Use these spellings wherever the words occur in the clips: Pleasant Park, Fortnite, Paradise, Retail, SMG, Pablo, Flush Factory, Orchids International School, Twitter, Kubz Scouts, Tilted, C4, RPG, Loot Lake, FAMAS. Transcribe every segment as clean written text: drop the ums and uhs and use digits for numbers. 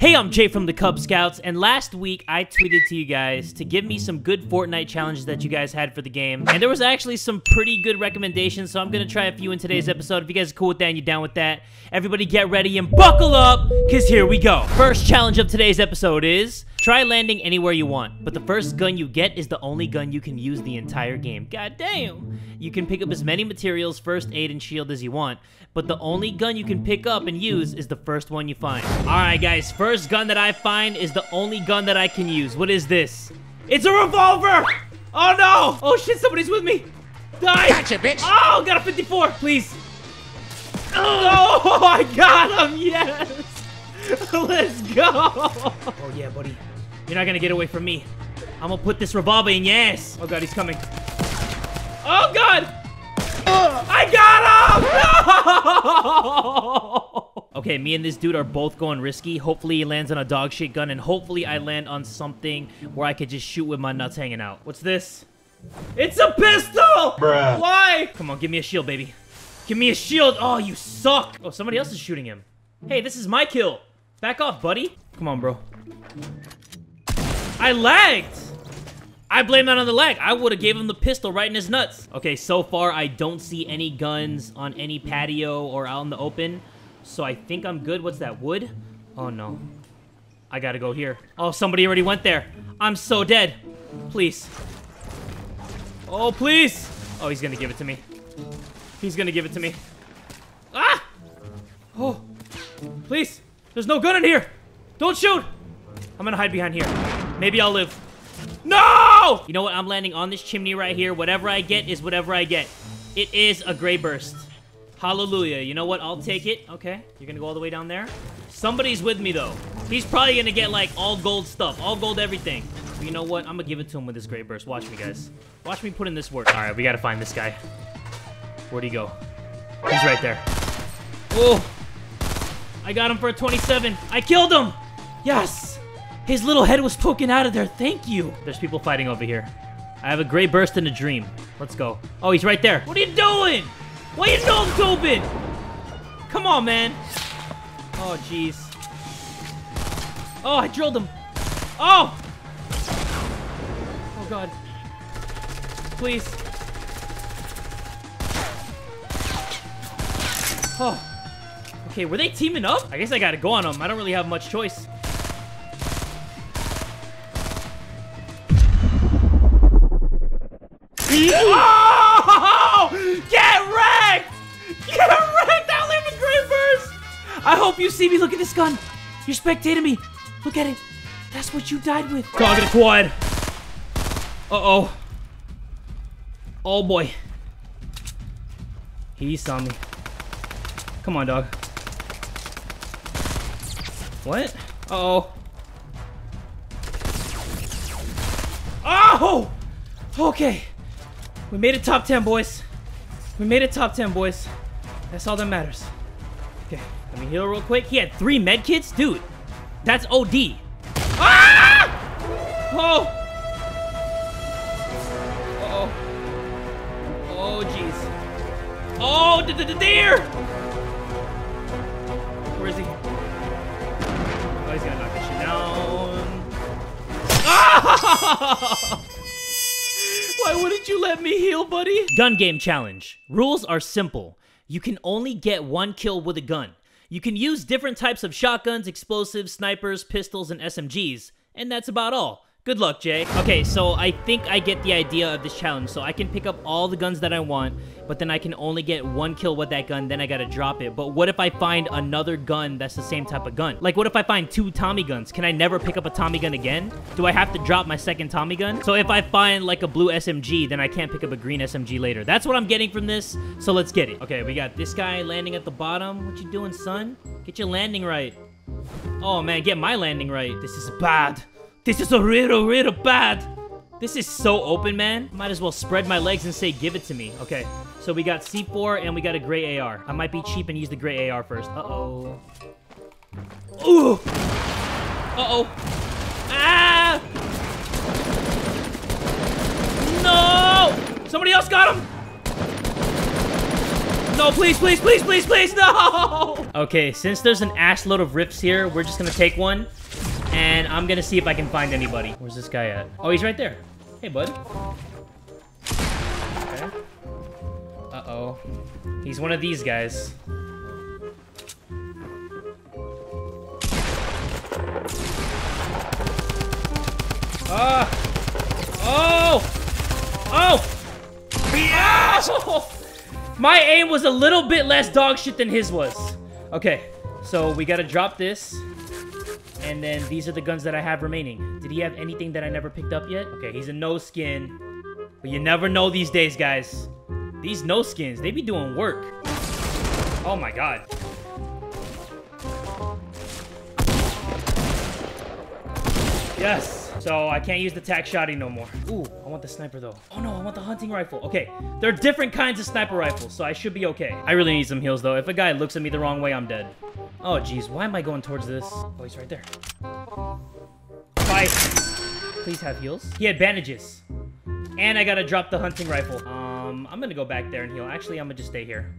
Hey, I'm Jay from the Kubz Scouts, and last week I tweeted to you guys to give me some good Fortnite challenges that you guys had for the game, and there was actually some pretty good recommendations, so I'm gonna try a few in today's episode. If you guys are cool with that and you're down with that, everybody get ready and buckle up, because here we go. First challenge of today's episode is try landing anywhere you want, but the first gun you get is the only gun you can use the entire game. God damn! You can pick up as many materials, first aid, and shield as you want, but the only gun you can pick up and use is the first one you find. Alright guys, first gun that I find is the only gun that I can use. What is this? It's a revolver! Oh no! Oh shit, somebody's with me! Die! Gotcha, bitch! Oh, got a 54! Please! Oh, I got him! Yes! Let's go! Oh yeah, buddy. You're not gonna get away from me. I'm gonna put this revolver in your ass. Oh god, he's coming. Oh god! I got him! No! Okay, me and this dude are both going risky. Hopefully he lands on a dog shit gun, and hopefully I land on something where I could just shoot with my nuts hanging out. What's this? It's a pistol! Bruh. Why? Come on, give me a shield, baby. Give me a shield! Oh, you suck! Oh, somebody else is shooting him. Hey, this is my kill. Back off, buddy. Come on, bro. I lagged! I blame that on the lag. I would have gave him the pistol right in his nuts. Okay, so far, I don't see any guns on any patio or out in the open. So I think I'm good. What's that, wood? Oh, no. I gotta go here. Oh, somebody already went there. I'm so dead. Please. Oh, please! Oh, he's gonna give it to me. He's gonna give it to me. Ah! Oh, please! There's no gun in here! Don't shoot! I'm gonna hide behind here. Maybe I'll live. No! You know what? I'm landing on this chimney right here. Whatever I get is whatever I get. It is a gray burst. Hallelujah. You know what? I'll take it. Okay. You're gonna go all the way down there? Somebody's with me, though. He's probably gonna get, like, all gold stuff. All gold everything. But you know what? I'm gonna give it to him with this gray burst. Watch me, guys. Watch me put in this work. Alright, we gotta find this guy. Where'd he go? He's right there. Oh! I got him for a 27. I killed him! Yes! His little head was poking out of there. Thank you. There's people fighting over here. I have a gray burst and a dream. Let's go. Oh, he's right there. What are you doing? Why are you doing, Tobin? Come on, man. Oh, jeez. Oh, I drilled him. Oh! Oh, God. Please. Oh. Okay, were they teaming up? I guess I gotta go on them. I don't really have much choice. Oh! Get wrecked! Get wrecked! I only have a gray burst! I hope you see me. Look at this gun. You're spectating me. Look at it. That's what you died with. Dog in a quad. Uh-oh. Oh, boy. He saw me. Come on, dog. What? Uh-oh. Oh! Okay. We made it top 10, boys. We made it top 10, boys. That's all that matters. Okay. Let me heal real quick. He had 3 med kits? Dude. That's OD. Ah! Oh! Uh-oh. Oh, jeez. Oh, deer! Where is he? Oh, he's gonna knock this shit down. Ah! Why wouldn't you let me heal, buddy? Gun game challenge. Rules are simple. You can only get 1 kill with a gun. You can use different types of shotguns, explosives, snipers, pistols, and SMGs. And that's about all. Good luck, Jay. Okay, so I think I get the idea of this challenge. So I can pick up all the guns that I want, but then I can only get 1 kill with that gun, then I gotta drop it. But what if I find another gun that's the same type of gun? Like, what if I find 2 Tommy guns? Can I never pick up a Tommy gun again? Do I have to drop my second Tommy gun? So if I find, like, a blue SMG, then I can't pick up a green SMG later. That's what I'm getting from this, so let's get it. Okay, we got this guy landing at the bottom. What you doing, son? Get your landing right. Oh, man, get my landing right. This is bad. This is a real bad. This is so open, man. Might as well spread my legs and say, give it to me. Okay, so we got C4 and we got a gray AR. I might be cheap and use the gray AR first. Uh-oh. Ooh. Uh-oh. Ah! No! Somebody else got him! No, please, please, please, please, please, no! Okay, since there's an ash load of rips here, we're just gonna take one. And I'm gonna see if I can find anybody. Where's this guy at? Oh, he's right there. Hey, bud. Okay. Uh-oh. He's one of these guys. Oh! My aim was a little bit less dog shit than his was. Okay, so we gotta drop this. And then these are the guns that I have remaining. Did he have anything that I never picked up yet? Okay, he's a no skin. But you never know these days, guys. These no skins, they be doing work. Oh my god. Yes. So I can't use the tac shotty no more. Ooh, I want the sniper though. Oh no, I want the hunting rifle. Okay, there are different kinds of sniper rifles, so I should be okay. I really need some heals though. If a guy looks at me the wrong way, I'm dead. Oh geez, why am I going towards this? Oh, he's right there. Bye. Please have heals. He had bandages. And I gotta drop the hunting rifle. I'm gonna go back there and heal. Actually, I'm gonna just stay here.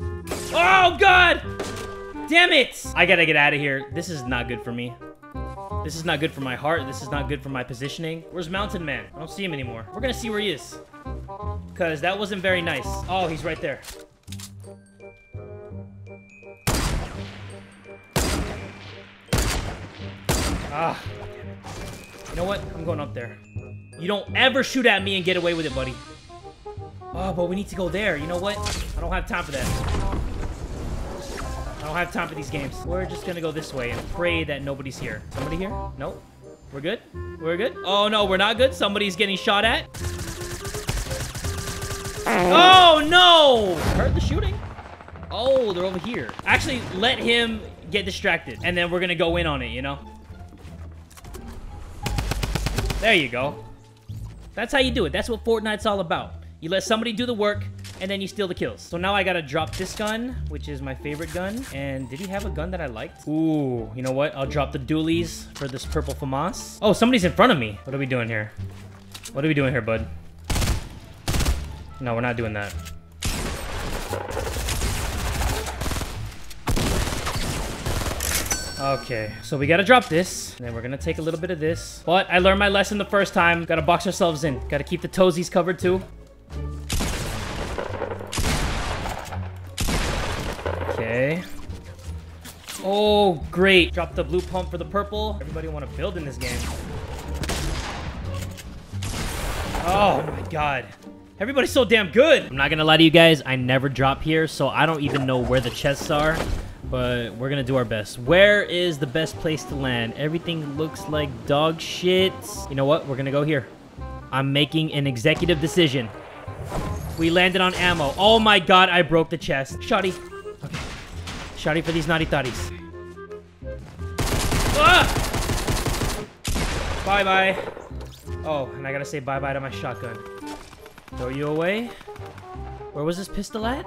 Oh god! Damn it! I gotta get out of here. This is not good for me. This is not good for my heart. This is not good for my positioning. Where's Mountain Man? I don't see him anymore. We're gonna see where he is. Because that wasn't very nice. Oh, he's right there. Ah. You know what? I'm going up there. You don't ever shoot at me and get away with it, buddy. Oh, but we need to go there. You know what? I don't have time for that. I don't have time for these games. We're just gonna go this way and pray that nobody's here. Somebody here? Nope. We're good? We're good? Oh, no, we're not good. Somebody's getting shot at. Oh, no! Heard the shooting. Oh, they're over here. Actually, let him get distracted, and then we're gonna go in on it, you know? There you go. That's how you do it. That's what Fortnite's all about. You let somebody do the work, and then you steal the kills. So now I gotta drop this gun, which is my favorite gun. And did he have a gun that I liked? Ooh, you know what? I'll drop the dualies for this purple FAMAS. Oh, somebody's in front of me. What are we doing here? What are we doing here, bud? No, we're not doing that. Okay, so we gotta drop this. And then we're gonna take a little bit of this. But I learned my lesson the first time. Gotta box ourselves in. Gotta keep the toesies covered too. Okay. Oh, great. Drop the blue pump for the purple. Everybody want to build in this game. Oh, my God. Everybody's so damn good. I'm not going to lie to you guys. I never drop here, so I don't even know where the chests are. But we're going to do our best. Where is the best place to land? Everything looks like dog shit. You know what? We're going to go here. I'm making an executive decision. We landed on ammo. Oh, my God. I broke the chest. Shotty. Okay. Shotty for these naughty thotties. Ah! Bye-bye. Oh, and I gotta say bye-bye to my shotgun. Throw you away. Where was this pistol at?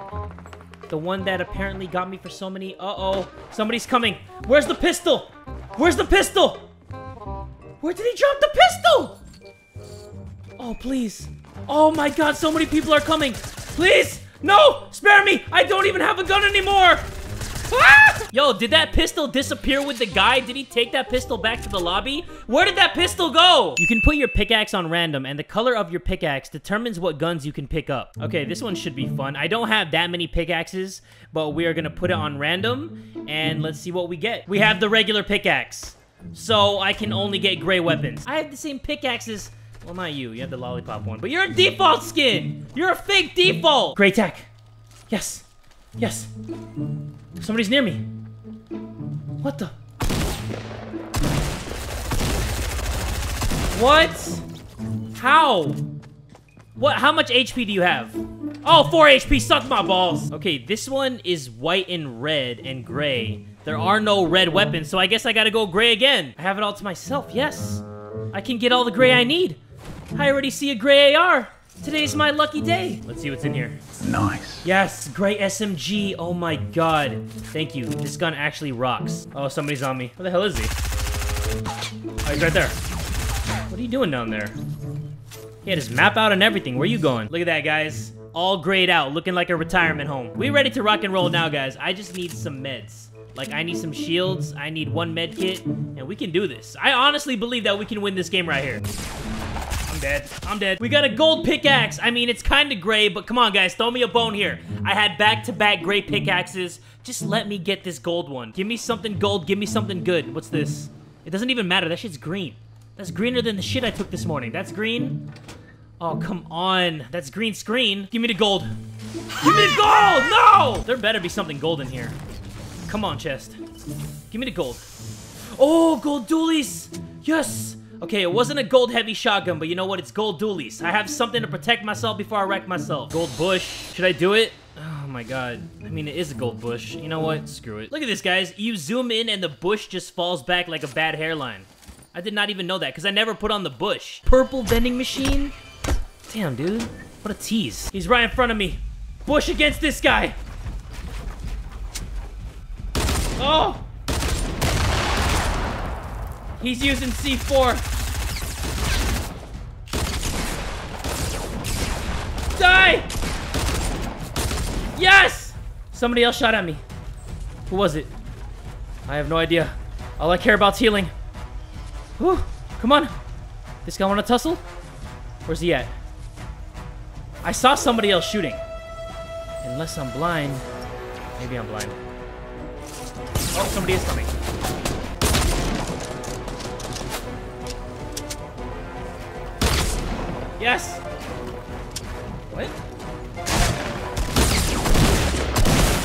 The one that apparently got me for so many... Uh-oh. Somebody's coming. Where's the pistol? Where's the pistol? Where did he drop the pistol? Oh, please. Oh, my God. So many people are coming. Please! No! Spare me! I don't even have a gun anymore! Ah! Yo, did that pistol disappear with the guy? Did he take that pistol back to the lobby? Where did that pistol go? You can put your pickaxe on random, and the color of your pickaxe determines what guns you can pick up. Okay, this one should be fun. I don't have that many pickaxes, but we are gonna put it on random, and let's see what we get. We have the regular pickaxe, so I can only get gray weapons. I have the same pickaxes. Well, not you. You have the lollipop one. But you're a default skin! You're a fake default! Gray tack. Yes. Yes. Somebody's near me. What the? What? How? What? How much HP do you have? Oh, 4 HP. Suck my balls. Okay, this one is white and red and gray. There are no red weapons, so I guess I gotta go gray again. I have it all to myself. Yes. I can get all the gray I need. I already see a gray AR. Today's my lucky day. Let's see what's in here. Nice. Yes, gray SMG. Oh my God. Thank you. This gun actually rocks. Oh, somebody's on me. Where the hell is he? Oh, he's right there. What are you doing down there? He had his map out and everything. Where are you going? Look at that, guys. all grayed out, looking like a retirement home. We ready to rock and roll now, guys. I just need some meds. Like, I need some shields, I need one med kit, and we can do this. I honestly believe that we can win this game right here. I'm dead. I'm dead. We got a gold pickaxe. I mean, it's kind of gray, but come on, guys. Throw me a bone here. I had back-to-back gray pickaxes. Just let me get this gold one. Give me something gold. Give me something good. What's this? It doesn't even matter. That shit's green. That's greener than the shit I took this morning. That's green. Oh, come on. That's green screen. Give me the gold. Give me the gold! No! There better be something gold in here. Come on, chest. Give me the gold. Oh, gold dualies! Yes! Okay, it wasn't a gold heavy shotgun, but you know what? It's gold dualies. I have something to protect myself before I wreck myself. Gold bush. Should I do it? Oh my god. I mean, it is a gold bush. You know what? Screw it. Look at this, guys. You zoom in and the bush just falls back like a bad hairline. I did not even know that because I never put on the bush. Purple vending machine? Damn, dude. What a tease. He's right in front of me. Bush against this guy. Oh! He's using C4. Die! Yes! Somebody else shot at me. Who was it? I have no idea. All I care about is healing. Whew. Come on. This guy want to tussle? Where's he at? I saw somebody else shooting. Unless I'm blind. Maybe I'm blind. Oh, somebody is coming. Yes! What?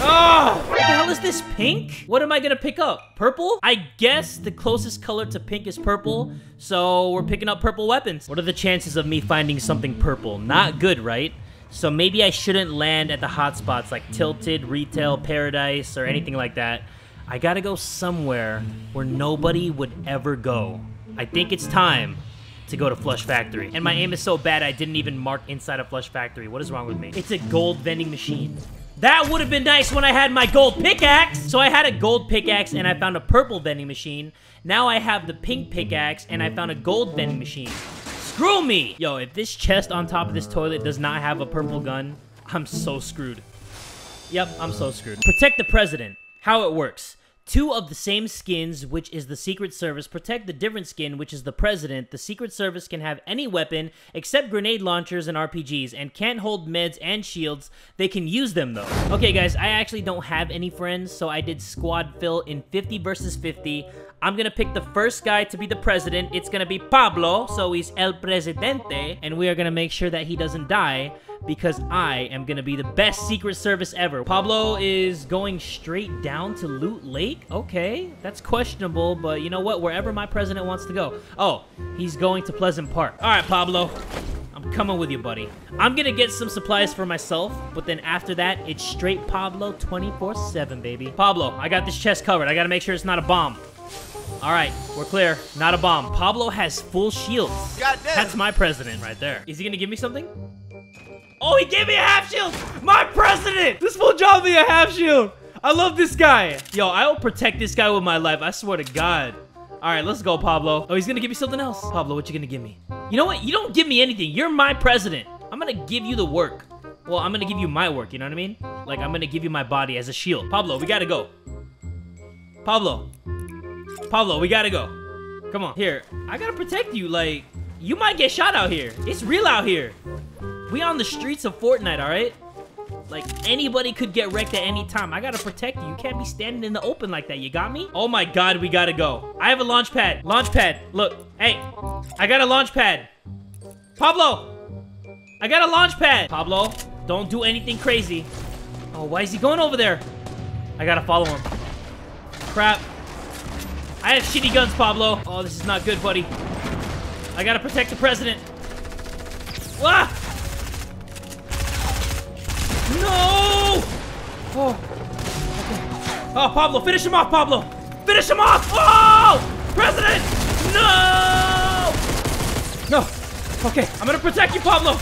Oh! What the hell is this pink? What am I gonna pick up? Purple? I guess the closest color to pink is purple, so we're picking up purple weapons. What are the chances of me finding something purple? Not good, right? So maybe I shouldn't land at the hot spots like Tilted, Retail, Paradise, or anything like that. I gotta go somewhere where nobody would ever go. I think it's time to go to Flush Factory. And my aim is so bad I didn't even mark inside of Flush Factory. What is wrong with me? It's a gold vending machine. That would have been nice when I had my gold pickaxe. So I had a gold pickaxe and I found a purple vending machine. Now I have the pink pickaxe and I found a gold vending machine. Screw me! Yo, if this chest on top of this toilet does not have a purple gun, I'm so screwed. Yep, I'm so screwed. Protect the president. How it works. Two of the same skins, which is the Secret Service, protect the different skin, which is the President. The Secret Service can have any weapon except grenade launchers and RPGs and can't hold meds and shields. They can use them, though. Okay, guys, I actually don't have any friends, so I did squad fill in 50 versus 50. I'm gonna pick the first guy to be the president. It's gonna be Pablo, so he's El Presidente, and we are gonna make sure that he doesn't die because I am gonna be the best Secret Service ever. Pablo is going straight down to Loot Lake? Okay, that's questionable, but you know what? Wherever my president wants to go. Oh, he's going to Pleasant Park. All right, Pablo. I'm coming with you, buddy. I'm gonna get some supplies for myself, but then after that, it's straight Pablo 24/7, baby. Pablo, I got this chest covered. I gotta make sure it's not a bomb. All right, we're clear. Not a bomb. Pablo has full shields. Goddamn. That's my president right there. Is he gonna give me something? Oh, he gave me a half shield! My president! This fool dropped me a half shield! I love this guy! Yo, I will protect this guy with my life. I swear to God. All right, let's go, Pablo. Oh, he's gonna give me something else. Pablo, what you gonna give me? You know what? You don't give me anything. You're my president. I'm gonna give you the work. Well, I'm gonna give you my work, you know what I mean? Like, I'm gonna give you my body as a shield. Pablo, we gotta go. Pablo. Pablo, we gotta go. Come on. Here, I gotta protect you. Like, you might get shot out here. It's real out here. We on the streets of Fortnite, all right? Like, anybody could get wrecked at any time. I gotta protect you. You can't be standing in the open like that. You got me? Oh my god, we gotta go. I have a launch pad. Launch pad. Look. Hey, I got a launch pad. Pablo! I got a launch pad. Pablo, don't do anything crazy. Oh, why is he going over there? I gotta follow him. Crap. I have shitty guns, Pablo. Oh, this is not good, buddy. I gotta protect the president. Ah! No! Oh. Okay. Oh, Pablo, finish him off, Pablo. Finish him off! Oh! President! No! No. Okay, I'm gonna protect you, Pablo.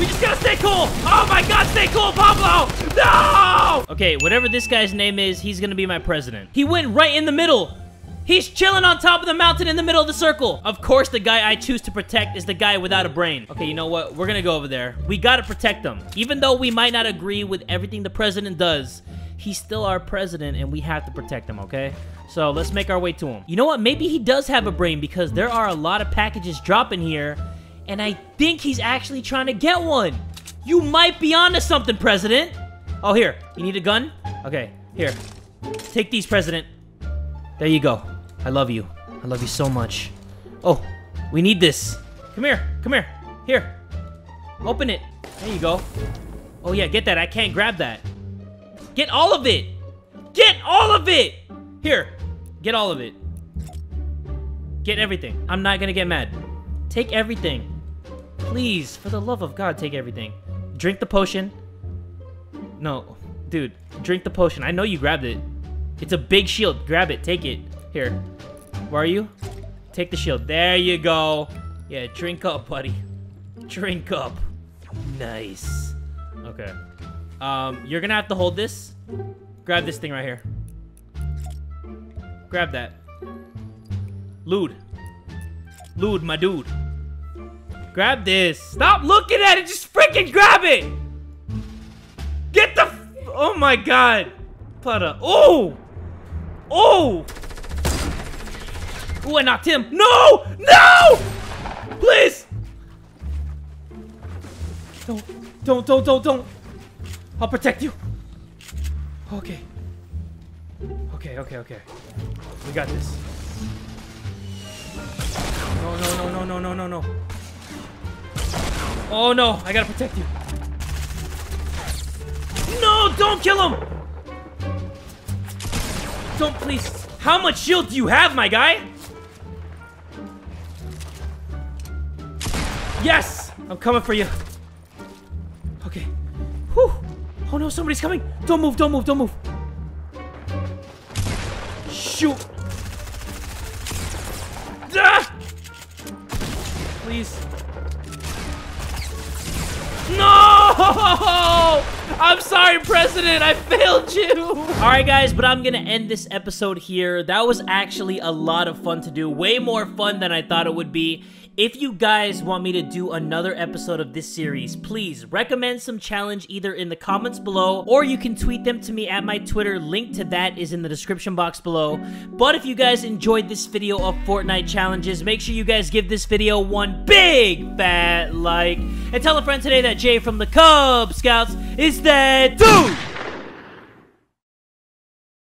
We just gotta stay cool. Oh my god, stay cool, Pablo! No! Okay, whatever this guy's name is, he's gonna be my president. He went right in the middle. He's chilling on top of the mountain in the middle of the circle. Of course, the guy I choose to protect is the guy without a brain. Okay, you know what? We're gonna go over there. We gotta protect him. Even though we might not agree with everything the president does, he's still our president, and we have to protect him, okay? So let's make our way to him. You know what? Maybe he does have a brain because there are a lot of packages dropping here, and I think he's actually trying to get one. You might be onto something, president. Oh, here. You need a gun? Okay, here. Take these, president. There you go. I love you. I love you so much. Oh, we need this. Come here. Come here. Here. Open it. There you go. Oh, yeah. Get that. I can't grab that. Get all of it. Get all of it. Here. Get all of it. Get everything. I'm not going to get mad. Take everything. Please, for the love of God, take everything. Drink the potion. No. Dude, drink the potion. I know you grabbed it. It's a big shield. Grab it. Take it. Here. Where are you? Take the shield. There you go. Yeah, drink up, buddy. Drink up. Nice. Okay. You're gonna have to hold this. Grab this thing right here. Grab that. Lude. Lude, my dude. Grab this. Stop looking at it. Just freaking grab it. Get the... Oh, my God. Plata. Oh! Oh! Oh, I knocked him. No! No! Please! Don't. I'll protect you. Okay. Okay. We got this. No. Oh, no. I gotta protect you. No! Don't kill him! Don't, please. How much shield do you have, my guy? Yes! I'm coming for you. Okay. Whew. Oh no, somebody's coming. Don't move. Shoot. Ah! Please. No! I'm sorry, President. I failed you. All right, guys, but I'm going to end this episode here. That was actually a lot of fun to do. Way more fun than I thought it would be. If you guys want me to do another episode of this series, please recommend some challenge either in the comments below, or you can tweet them to me at my Twitter. Link to that is in the description box below. But if you guys enjoyed this video of Fortnite challenges, make sure you guys give this video one big fat like. And tell a friend today that Jay from the Kubz Scouts is there too!